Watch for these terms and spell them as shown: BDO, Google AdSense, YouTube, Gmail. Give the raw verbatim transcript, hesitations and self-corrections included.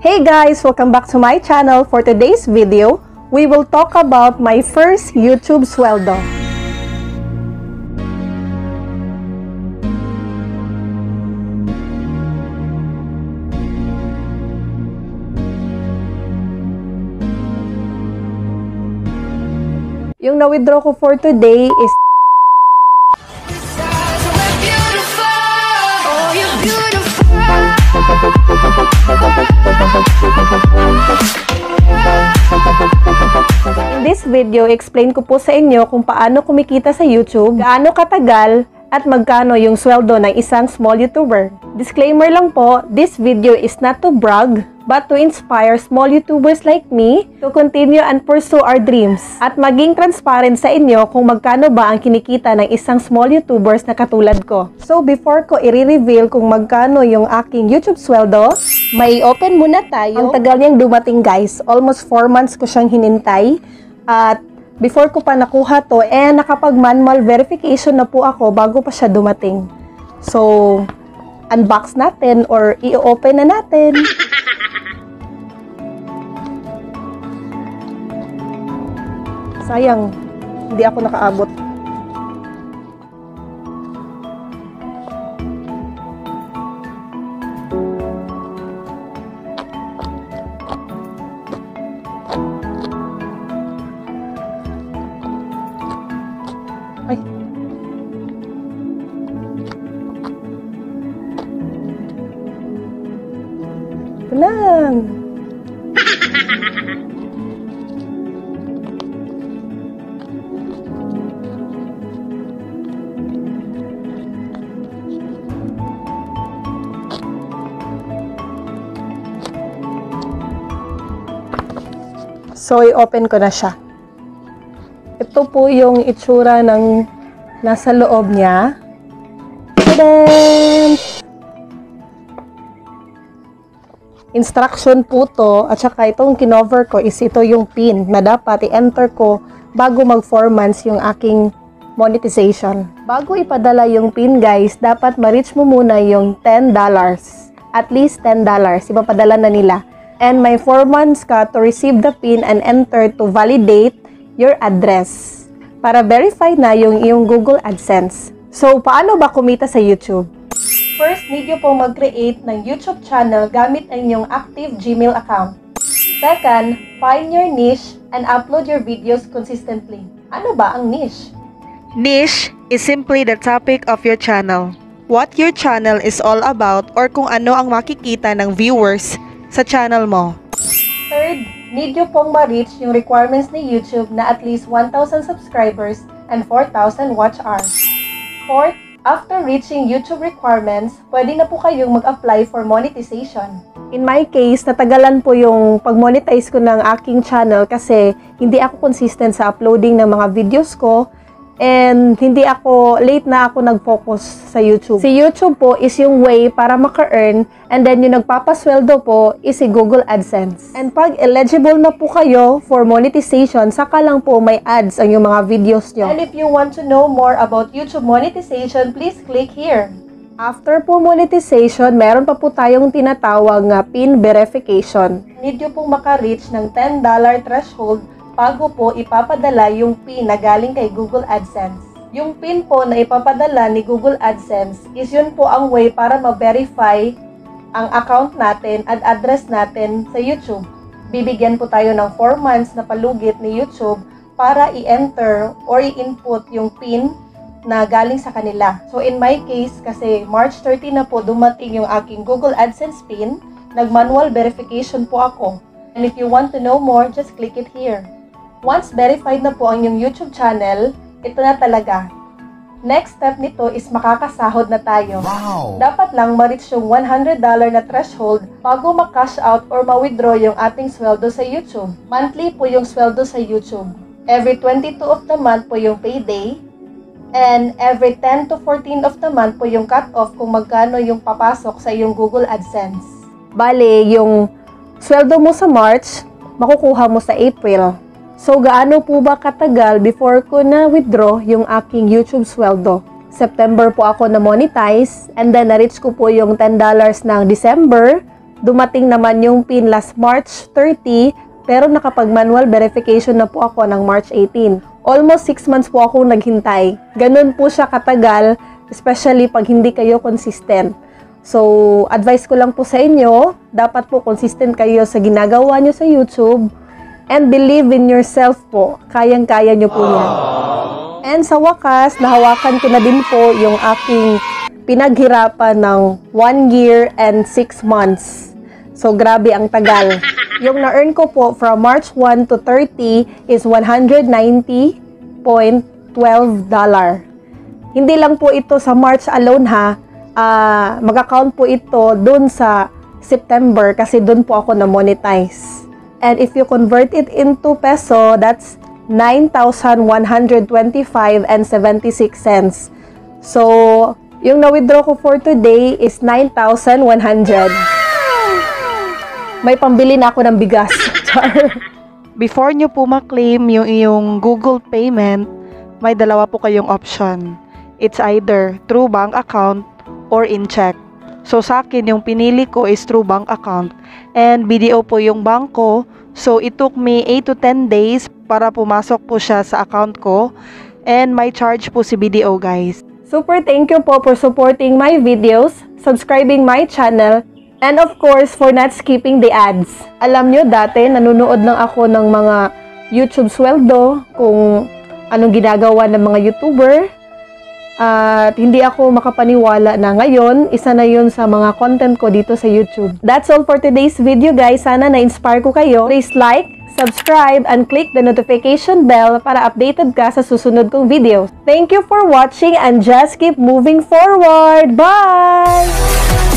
Hey guys, welcome back to my channel. For today's video, we will talk about my first YouTube sweldo. Yung na-withdraw ko for today is in this video, explain ko po sa inyo kung paano kumikita sa YouTube, gaano katagal, at magkano yung sweldo ng isang small YouTuber. Disclaimer lang po, this video is not to brag, but to inspire small YouTubers like me to continue and pursue our dreams. At maging transparent sa inyo kung magkano ba ang kinikita ng isang small YouTubers na katulad ko. So before ko i-reveal kung magkano yung aking YouTube sweldo, may open muna tayo. Ang tagal niyang dumating guys, almost four months ko siyang hinintay. At before ko pa nakuha to, eh nakapag-manual verification na po ako bago pa siya dumating. So, unbox natin or i-open na natin. Sayang, hindi ako nakaabot. Lang. So, i-open ko na siya. Ito po yung itsura ng nasa loob niya. Ta-da! Instruction po to, at saka itong kinover ko is ito yung pin na dapat i-enter ko bago mag four months yung aking monetization. Bago ipadala yung pin guys, dapat ma-reach mo muna yung ten dollars. At least ten dollars, ipapadala na nila. And may four months ka to receive the pin and enter to validate your address para verify na yung iyong Google AdSense. So, paano ba kumita sa YouTube? First, need nyo pong mag-create ng YouTube channel gamit ang inyong active Gmail account. Second, find your niche and upload your videos consistently. Ano ba ang niche? Niche is simply the topic of your channel. What your channel is all about or kung ano ang makikita ng viewers sa channel mo. Third, need nyo pong ma-reach yung requirements ni YouTube na at least one thousand subscribers and four thousand watch hours. Fourth, after reaching YouTube requirements, pwede na po kayong mag-apply for monetization. In my case, natagalan po yung pag-monetize ko ng aking channel kasi hindi ako consistent sa uploading ng mga videos ko and hindi ako, late na ako nag-focus sa YouTube. Si YouTube po is yung way para maka-earn and then yung nagpapasweldo po is si Google AdSense. And pag eligible na po kayo for monetization, saka lang po may ads ang yung mga videos nyo. And if you want to know more about YouTube monetization, please click here. After po monetization, meron pa po tayong tinatawag na pin verification. Need nyo pong makareach ng ten dollars threshold bago po ipapadala yung pin na galing kay Google AdSense. Yung pin po na ipapadala ni Google AdSense is yun po ang way para ma-verify ang account natin at address natin sa YouTube. Bibigyan po tayo ng four months na palugit ni YouTube para i-enter or i-input yung pin na galing sa kanila. So in my case, kasi March thirtieth na po dumating yung aking Google AdSense pin, nag-manual verification po ako. And if you want to know more, just click it here. Once verified na po ang yung YouTube channel, ito na talaga. Next step nito is makakasahod na tayo. Wow. Dapat lang ma-reach yung one hundred dollars na threshold bago ma-cash out or ma-withdraw yung ating sweldo sa YouTube. Monthly po yung sweldo sa YouTube. Every twenty-two of the month po yung payday. And every ten to fourteen of the month po yung cut-off kung magkano yung papasok sa yung Google AdSense. Bale, yung sweldo mo sa March, makukuha mo sa April. So, gaano po ba katagal before ko na-withdraw yung aking YouTube sweldo? September po ako na-monetize and then na-reach ko po yung ten dollars ng December. Dumating naman yung pin last March thirtier, pero nakapag-manual verification na po ako ng March eighteenth. Almost six months po ako naghintay. Ganun po siya katagal, especially pag hindi kayo consistent. So, advice ko lang po sa inyo, dapat po consistent kayo sa ginagawa nyo sa YouTube and believe in yourself po. Kayang-kaya nyo po yan. And sa wakas, nahawakan ko na din po yung aking pinaghirapan ng one year and six months. So, grabe ang tagal. Yung na-earn ko po from March first to thirtieth is one hundred ninety point one two dollars. Hindi lang po ito sa March alone ha. Uh, mag-account po ito dun sa September kasi dun po ako na-monetize. And if you convert it into peso, that's nine thousand one hundred twenty-five and seventy-six cents. So, yung na-withdraw ko for today is nine thousand one hundred. May pambili na ako ng bigas. Char. Before nyo po maklaim yung iyong Google payment, may dalawa po kayong option. It's either through bank account or in check. So sa akin, yung pinili ko is through bank account. And B D O po yung bangko. So it took me eight to ten days para pumasok po siya sa account ko. And may charge po si B D O guys. Super thank you po for supporting my videos, subscribing my channel, and of course for not skipping the ads. Alam nyo dati, nanunood lang ako ng mga YouTube sweldo kung anong ginagawa ng mga YouTuber. At hindi ako makapaniwala na ngayon, isa na yun sa mga content ko dito sa YouTube. That's all for today's video guys. Sana na-inspire ko kayo. Please like, subscribe, and click the notification bell para updated ka sa susunod kong videos. Thank you for watching and just keep moving forward. Bye!